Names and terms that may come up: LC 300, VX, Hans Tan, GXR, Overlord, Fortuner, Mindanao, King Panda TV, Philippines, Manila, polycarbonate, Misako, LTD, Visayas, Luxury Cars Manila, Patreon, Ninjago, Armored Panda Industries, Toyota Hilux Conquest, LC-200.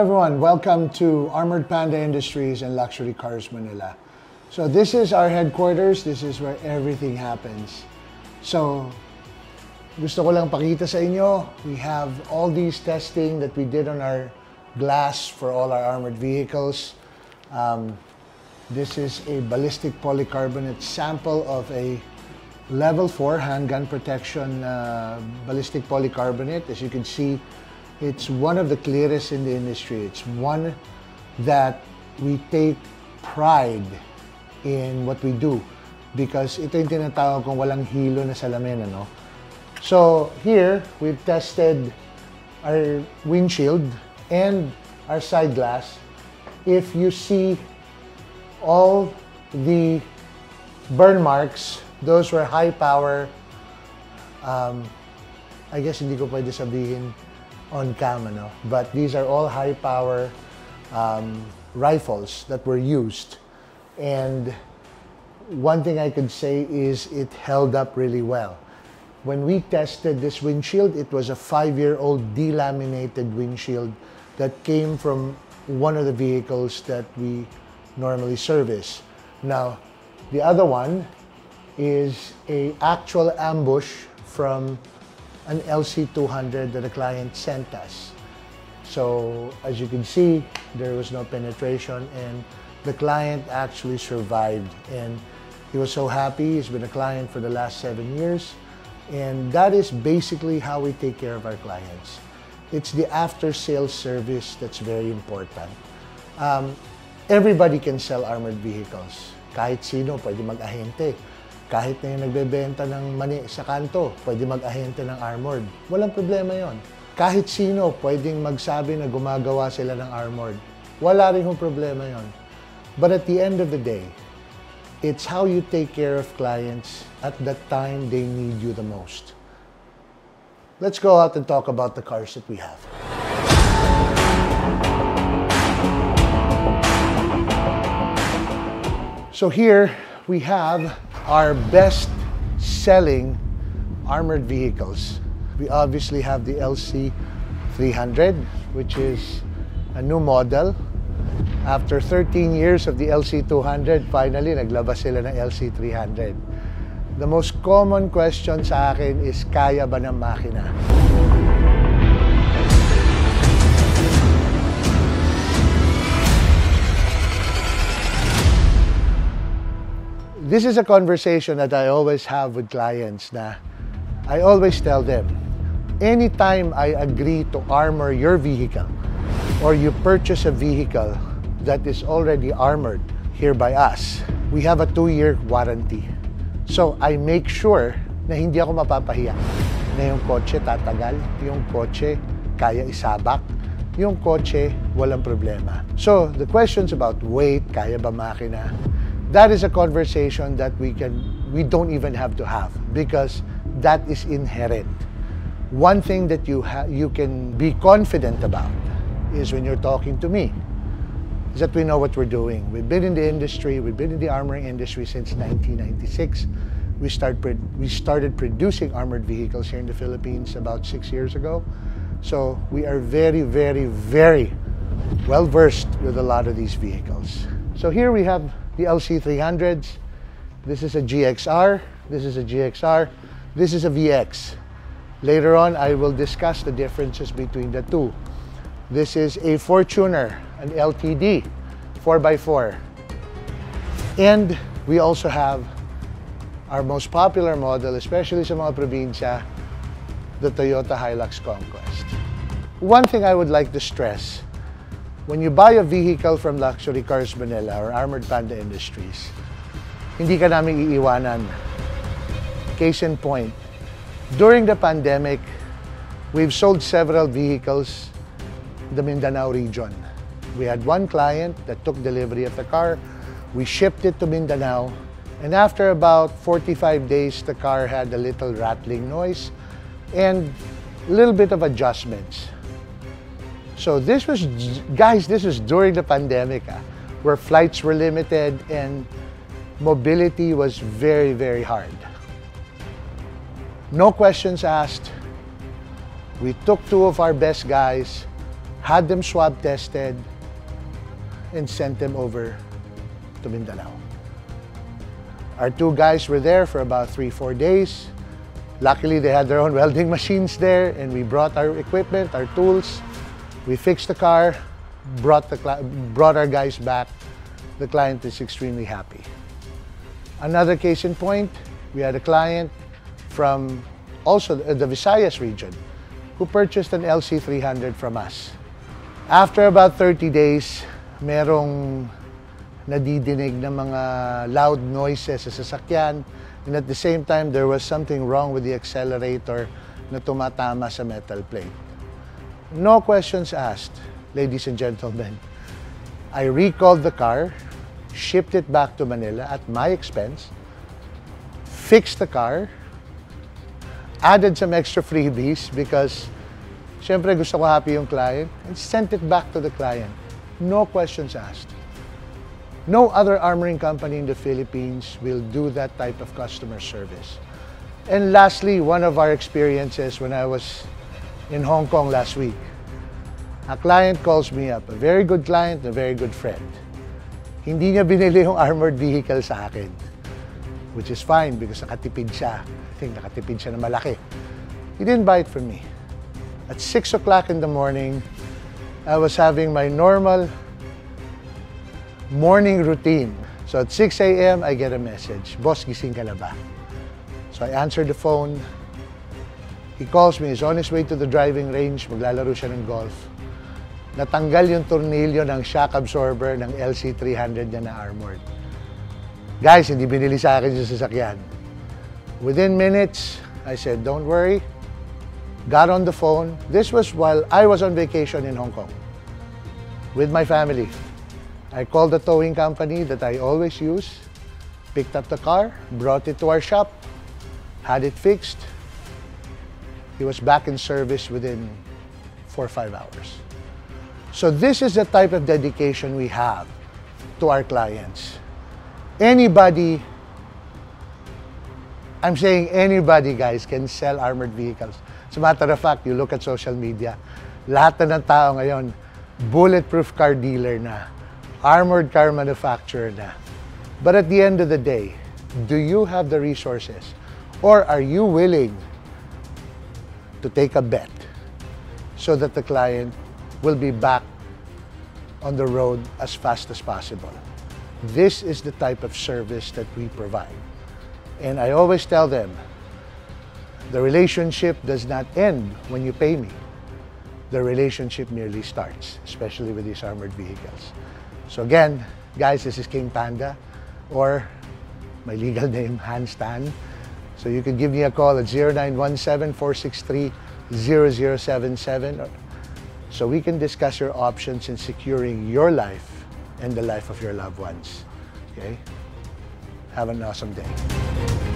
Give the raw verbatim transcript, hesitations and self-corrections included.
Hello everyone, welcome to Armored Panda Industries and Luxury Cars Manila. So this is our headquarters, this is where everything happens. So, gusto ko lang pakita sa inyo, we have all these testing that we did on our glass for all our armored vehicles. Um, this is a ballistic polycarbonate sample of a level four handgun protection uh, ballistic polycarbonate. As you can see, it's one of the clearest in the industry. It's one that we take pride in what we do because ito yung tinatawag kung walang hilo na salamin, ano? So here, we've tested our windshield and our side glass. If you see all the burn marks, those were high power, um, I guess hindi ko pwede sabihin on camera, no? But these are all high power um, rifles that were used, and one thing I could say is it held up really well. When we tested this windshield, it was a five-year-old delaminated windshield that came from one of the vehicles that we normally service. Now the other one is a actual ambush from an L C two hundred that a client sent us. So as you can see, there was no penetration and the client actually survived, and he was so happy. He's been a client for the last seven years, and that is basically how we take care of our clients. It's the after-sales service that's very important. Um, everybody can sell armored vehicles. Kahit sino pwede mag-ahente. Kahit na yung nagbebenta ng mani sa kanto, pwede mag-ahente ng armored. Walang problema yon. Kahit sino pwedeng magsabi na gumagawa sila ng armored. Wala rin yung problema yon. But at the end of the day, it's how you take care of clients at the time they need you the most. Let's go out and talk about the cars that we have. So here we have our best selling armored vehicles. We obviously have the L C three hundred, which is a new model. After thirteen years of the L C two hundred, finally naglabas sila ng L C three hundred. The most common question sa akin is, kaya ba ng makina? This is a conversation that I always have with clients na I always tell them, anytime I agree to armor your vehicle or you purchase a vehicle that is already armored here by us, we have a two-year warranty. So I make sure na hindi ako mapapahiya, na yung kotse tatagal, yung kotse kaya isabak, yung kotse walang problema. So the questions about weight, kaya ba makina? That is a conversation that we can, we don't even have to have because that is inherent. One thing that you ha you can be confident about is when you're talking to me is that we know what we're doing. We've been in the industry, we've been in the armoring industry since nineteen ninety-six. We start we started producing armored vehicles here in the Philippines about six years ago. So we are very, very, very well versed with a lot of these vehicles. So here we have the L C three hundreds, this is a G X R, this is a G X R, this is a V X. Later on, I will discuss the differences between the two. This is a Fortuner, an L T D, four by four. And we also have our most popular model, especially sa mga probinsya, the Toyota Hilux Conquest. One thing I would like to stress, when you buy a vehicle from Luxury Cars Manila or Armored Panda Industries, hindi ka namin iiwanan. Case in point, during the pandemic, we've sold several vehicles in the Mindanao region. We had one client that took delivery of the car. We shipped it to Mindanao, and after about forty-five days, the car had a little rattling noise and a little bit of adjustments. So this was, guys, this was during the pandemic, ah, where flights were limited and mobility was very, very hard. No questions asked. We took two of our best guys, had them swab tested, and sent them over to Mindanao. Our two guys were there for about three, four days. Luckily, they had their own welding machines there, and we brought our equipment, our tools. We fixed the car, brought, the, brought our guys back. The client is extremely happy. Another case in point, we had a client from also the Visayas region who purchased an L C three hundred from us. After about thirty days, merong nadidinig na mga loud noises sa sasakyan, and at the same time, there was something wrong with the accelerator na tumatama sa metal plate. No questions asked, ladies and gentlemen. I recalled the car, shipped it back to Manila at my expense, fixed the car, added some extra freebies because syempre gusto ko happy yung client, and sent it back to the client. No questions asked. No other armoring company in the Philippines will do that type of customer service. And lastly, one of our experiences when I was in Hong Kong last week. A client calls me up, a very good client, a very good friend. Hindi niya binili yung armored vehicle sa akin, which is fine because nakatipid siya. I think nakatipid siya na malaki. He didn't buy it from me. At six o'clock in the morning, I was having my normal morning routine. So at six A M, I get a message. Boss, gising ka na ba? So I answered the phone. He calls me. He's on his way to the driving range. Maglalaro siya ng golf. Natanggal yung tornilyo ng shock absorber ng L C three hundred niya na armored. Guys, hindi binili sa akin yung sasakyan. Within minutes, I said, don't worry. Got on the phone. This was while I was on vacation in Hong Kong with my family. I called the towing company that I always use, picked up the car, brought it to our shop, had it fixed. It was back in service within four or five hours. So this is the type of dedication we have to our clients. Anybody, I'm saying anybody, guys, can sell armored vehicles. As a matter of fact, you look at social media, lahat na ng tao ngayon, bulletproof car dealer na, armored car manufacturer na. But at the end of the day, do you have the resources? Or are you willing to take a bet so that the client will be back on the road as fast as possible? This is the type of service that we provide. And I always tell them, the relationship does not end when you pay me. The relationship merely starts, especially with these armored vehicles. So again, guys, this is King Panda, or my legal name, Hans Tan. So you can give me a call at zero nine one seven, four six three, zero zero seven seven so we can discuss your options in securing your life and the life of your loved ones. Okay? Have an awesome day.